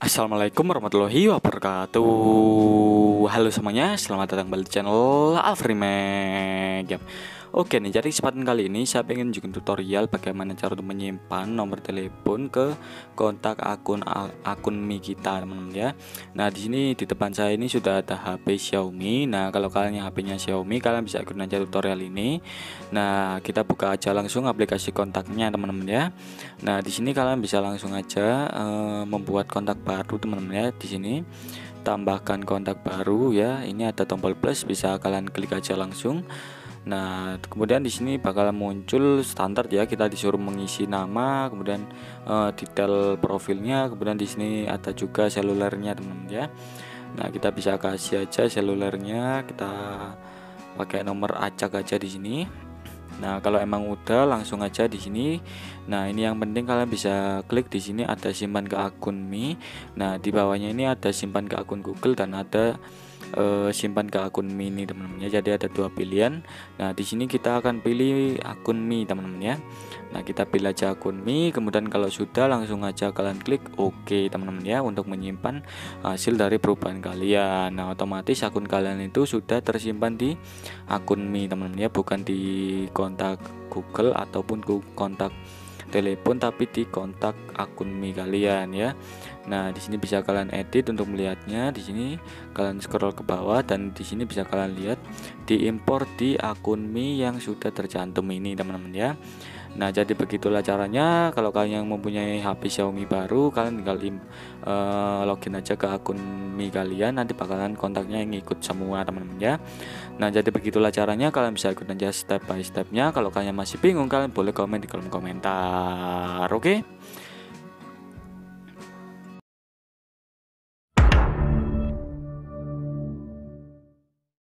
Assalamualaikum warahmatullahi wabarakatuh. Halo semuanya, selamat datang kembali di channel Alvan Remag. Oke nih, jadi kesempatan kali ini saya pengen bikin tutorial bagaimana cara untuk menyimpan nomor telepon ke kontak akun Mi kita, teman-teman ya. Nah, di sini di depan saya ini sudah ada HP Xiaomi. Nah, kalau kalian yang HP-nya Xiaomi, kalian bisa ikutin aja tutorial ini. Nah, kita buka aja langsung aplikasi kontaknya, teman-teman ya. Nah, di sini kalian bisa langsung aja membuat kontak baru, teman-teman ya. Di sini tambahkan kontak baru ya. Ini ada tombol plus, bisa kalian klik aja langsung. Nah, kemudian di sini bakal muncul standar ya, kita disuruh mengisi nama, kemudian detail profilnya, kemudian di sini ada juga selulernya, teman-teman ya. Nah, kita bisa kasih aja selulernya, kita pakai nomor acak aja di sini. Nah, kalau emang udah langsung aja di sini. Nah, ini yang penting kalian bisa klik di sini ada simpan ke akun Mi. Nah, di bawahnya ini ada simpan ke akun Google dan ada simpan ke akun Mi ini, teman-teman ya. Jadi ada dua pilihan. Nah, di sini kita akan pilih akun Mi, teman-teman ya. Nah, kita pilih aja akun Mi, kemudian kalau sudah langsung aja kalian klik oke, teman-teman ya, untuk menyimpan hasil dari perubahan kalian. Nah, otomatis akun kalian itu sudah tersimpan di akun Mi, teman-teman ya, bukan di kontak Google ataupun kontak telepon, tapi di kontak akun Mi kalian ya. Nah, di sini bisa kalian edit untuk melihatnya. Di sini kalian scroll ke bawah dan di sini bisa kalian lihat diimpor di akun Mi yang sudah tercantum ini, teman-teman ya. Nah, jadi begitulah caranya. Kalau kalian yang mempunyai HP Xiaomi baru, kalian tinggal login aja ke akun Mi kalian, nanti bakalan kontaknya yang ikut semua, teman-teman ya. Nah, jadi begitulah caranya, kalian bisa ikut aja step by stepnya. Kalau kalian masih bingung, kalian boleh komen di kolom komentar. Oke?